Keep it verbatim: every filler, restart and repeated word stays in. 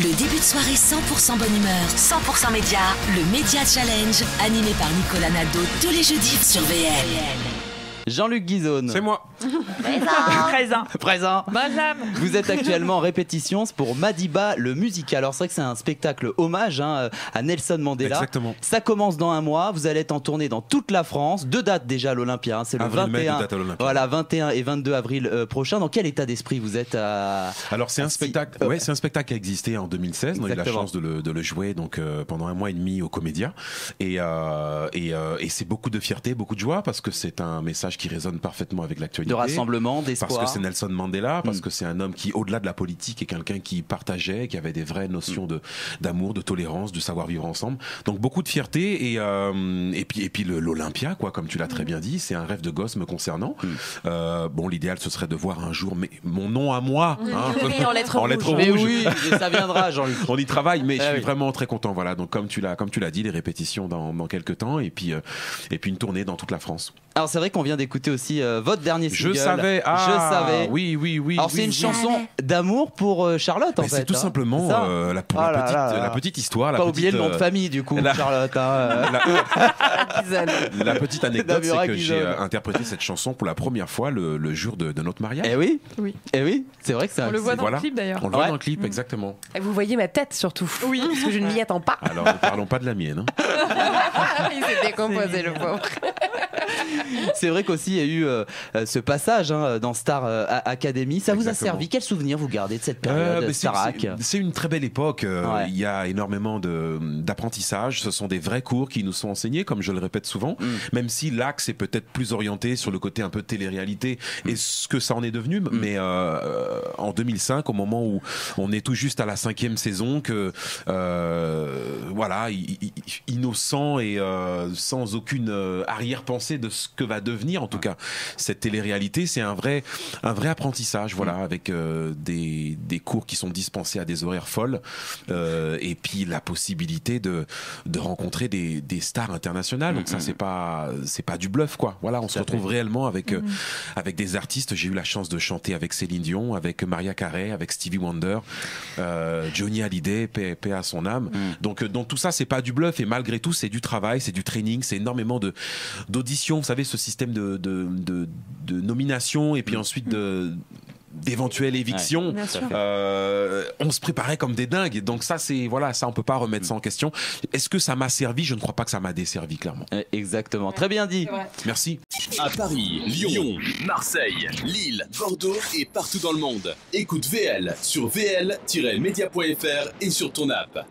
Le début de soirée cent pour cent bonne humeur, cent pour cent média, le Média Challenge, animé par Nicolas Nadaud tous les jeudis sur V L. Jean-Luc Guizonne. C'est moi. Présent. Présent. Présent. Bonjour. Vous êtes actuellement en répétition pour Madiba, le musical. Alors c'est vrai que c'est un spectacle hommage hein, à Nelson Mandela. Exactement. Ça commence dans un mois. Vous allez être en tournée dans toute la France. Deux dates déjà à l'Olympia. Hein. C'est le vingt et un, voilà, vingt et un et vingt-deux avril euh, prochain. Dans quel état d'esprit vous êtes à... Alors c'est un, si... euh... ouais, c'est un spectacle qui a existé en deux mille seize. On a eu la chance de le, de le jouer donc, euh, pendant un mois et demi au Comédias. Et, euh, et, euh, et c'est beaucoup de fierté, beaucoup de joie parce que c'est un message qui résonne parfaitement avec l'actualité. De rassemblement, d'espoir. Parce que c'est Nelson Mandela, parce mm. que c'est un homme qui, au-delà de la politique, est quelqu'un qui partageait, qui avait des vraies notions mm. d'amour, de, de tolérance, de savoir vivre ensemble. Donc beaucoup de fierté et, euh, et puis, et puis l'Olympia, quoi, comme tu l'as mm. très bien dit, c'est un rêve de gosse me concernant. Mm. Euh, bon, l'idéal, ce serait de voir un jour mais, mon nom à moi. Mm. Hein, oui, en lettres en rouges. Lettres mais rouges. Oui, ça viendra, Jean-Luc. On y travaille, mais ah, je suis oui. vraiment très content. Voilà, donc comme tu l'as dit, les répétitions dans, dans quelques temps et puis, euh, et puis une tournée dans toute la France. Alors c'est vrai qu'on vient d'écouter aussi euh, votre dernier single. Je savais, ah, je savais. Oui, oui, oui. Alors oui, c'est une oui. chanson d'amour pour euh, Charlotte en mais fait. C'est tout hein. simplement euh, la, ah la, petite, là, là. la petite histoire. Pas oublier le nom de famille du coup, la... Charlotte. Hein, la... la petite anecdote, c'est que j'ai euh, interprété cette chanson pour la première fois le, le jour de, de notre mariage. Eh oui, oui. Eh oui. C'est vrai que ça. On le voit dans voilà. le clip d'ailleurs. On le voit ouais. dans le clip, mmh. exactement. Et vous voyez ma tête surtout. Oui, parce que je ne m'y attends pas. Alors ne parlons pas de la mienne. Il s'est décomposé le pauvre. C'est vrai qu'aussi il y a eu euh, ce passage hein, dans Star Academy. Ça Exactement. Vous a servi? Quel souvenir vous gardez de cette période euh, Starac? C'est une très belle époque. Euh, ouais. Il y a énormément d'apprentissage. Ce sont des vrais cours qui nous sont enseignés, comme je le répète souvent. Mm. Même si l'axe est peut-être plus orienté sur le côté un peu télé-réalité mm. et ce que ça en est devenu. Mm. Mais euh, en deux mille cinq, au moment où on est tout juste à la cinquième saison, que euh, voilà, innocent et euh, sans aucune arrière-pensée de ce que va devenir en tout cas cette télé-réalité, c'est un vrai, un vrai apprentissage, voilà, avec euh, des, des cours qui sont dispensés à des horaires folles euh, et puis la possibilité de, de rencontrer des, des stars internationales. Donc ça, c'est pas, c'est pas du bluff, quoi. Voilà, on se retrouve réellement avec, euh, avec des artistes. J'ai eu la chance de chanter avec Céline Dion, avec Maria Carey, avec Stevie Wonder, euh, Johnny Hallyday, paix, paix à son âme. Donc, euh, donc tout ça, c'est pas du bluff et malgré tout, c'est du travail, c'est du training, c'est énormément de d'auditions. Vous savez, ce système de, de, de, de nomination et puis ensuite de... d'éventuelles évictions, ouais, euh, on se préparait comme des dingues. Donc ça, c'est voilà, ça on peut pas remettre ça en question. Est-ce que ça m'a servi? Je ne crois pas que ça m'a desservi, clairement. Exactement. Ouais. Très bien dit. Merci. À Paris, Lyon, Lyon, Marseille, Lille, Bordeaux et partout dans le monde. Écoute V L sur V L tiret média point F R et sur ton app.